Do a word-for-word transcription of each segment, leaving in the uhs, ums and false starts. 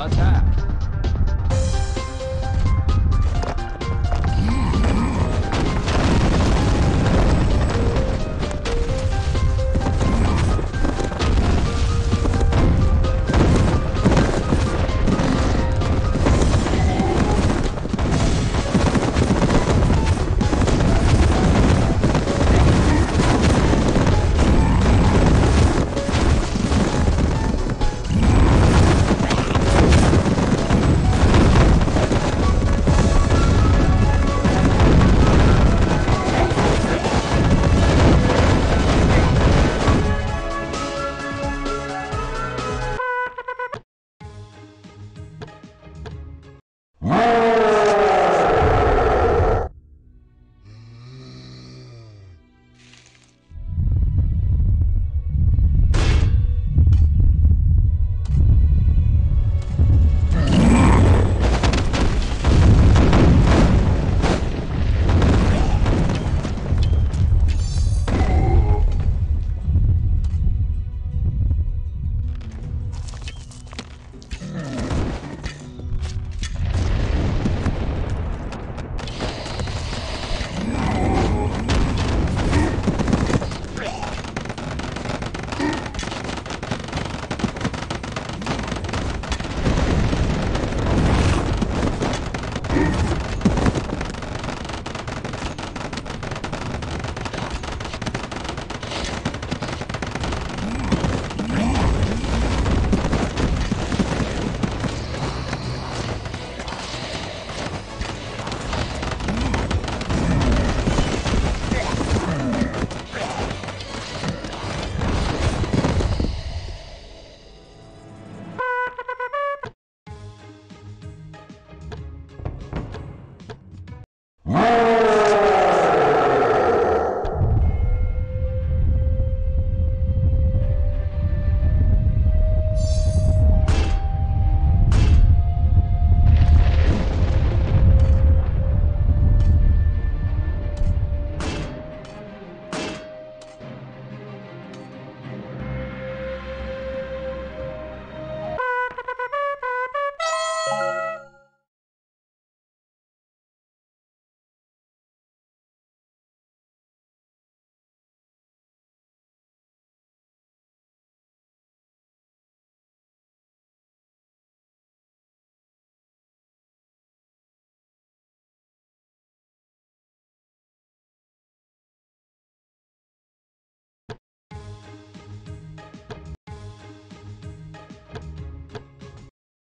Attack!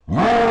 Whoa!